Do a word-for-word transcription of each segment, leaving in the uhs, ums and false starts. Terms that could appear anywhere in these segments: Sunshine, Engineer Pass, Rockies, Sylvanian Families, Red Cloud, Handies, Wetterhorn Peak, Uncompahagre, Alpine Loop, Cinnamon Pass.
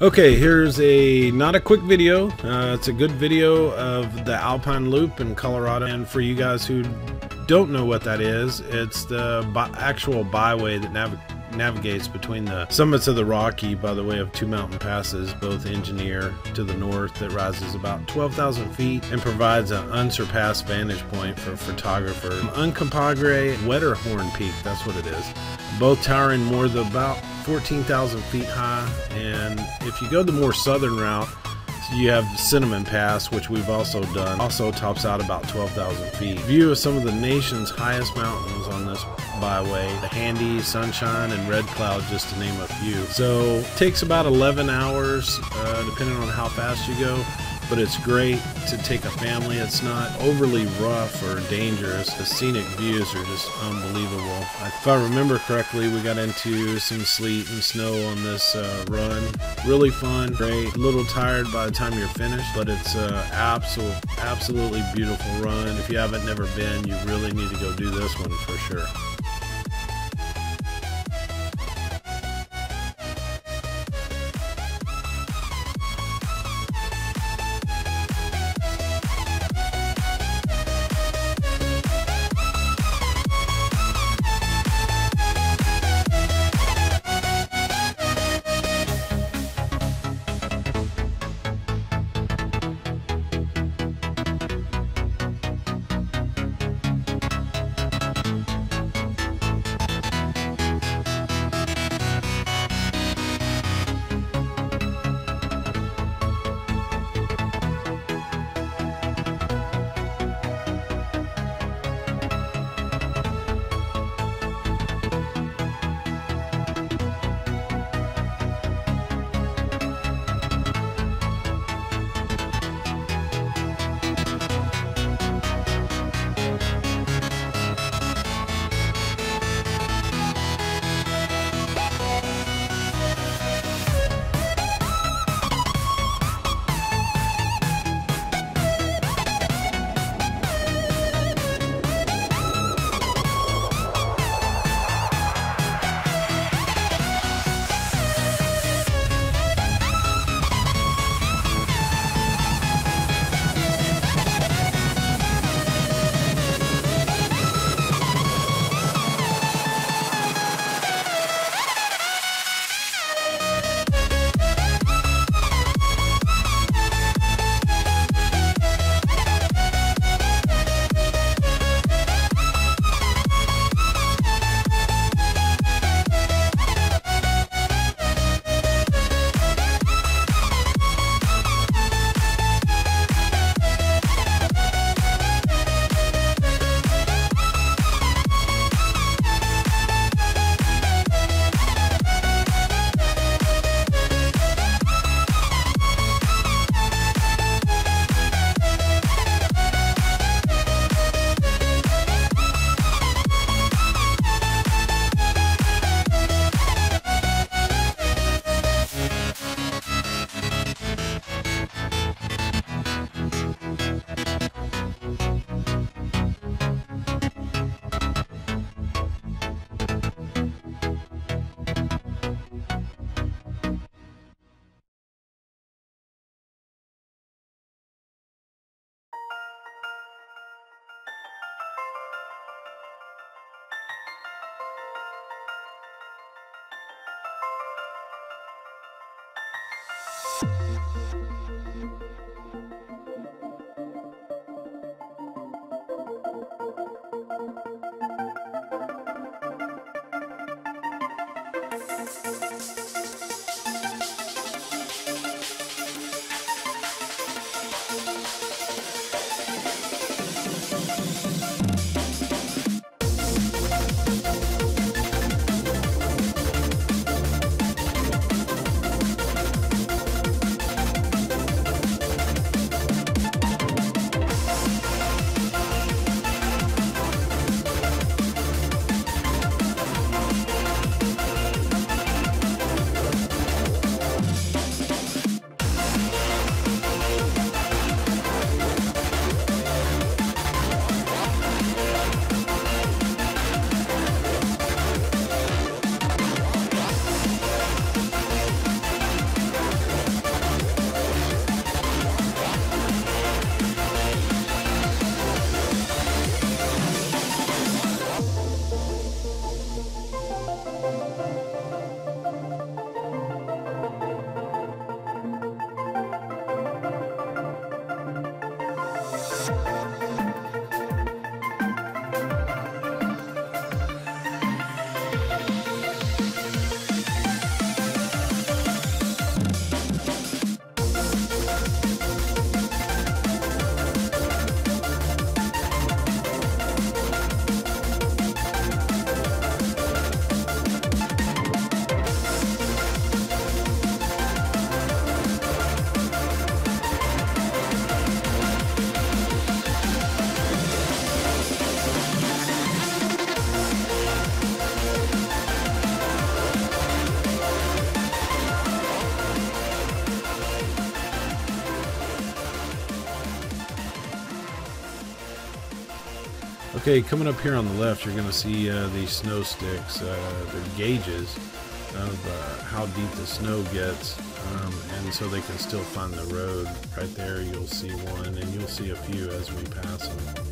Okay, here's a not a quick video. Uh, it's a good video of the Alpine Loop in Colorado. And for you guys who don't know what that is, it's the bi actual byway that nav navigates between the summits of the Rocky by the way of two mountain passes, both Engineer to the north that rises about twelve thousand feet and provides an unsurpassed vantage point for photographers. Uncompahagre, Wetterhorn Peak, that's what it is. Both towering more than about fourteen thousand feet high, and if you go the more southern route, you have Cinnamon Pass, which we've also done, also tops out about twelve thousand feet. View of some of the nation's highest mountains on this byway, the Handies, Sunshine, and Red Cloud, just to name a few. So takes about eleven hours, uh, depending on how fast you go. But it's great to take a family. It's not overly rough or dangerous. The scenic views are just unbelievable. If I remember correctly, we got into some sleet and snow on this uh, run. Really fun, great. A little tired by the time you're finished, but it's an absolute, absolutely beautiful run. If you haven't never been, you really need to go do this one for sure. Okay, coming up here on the left, you're going to see uh, the snow sticks, uh, they're gauges of uh, how deep the snow gets, um, and so they can still find the road. Right there you'll see one, and you'll see a few as we pass them.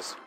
Cheers.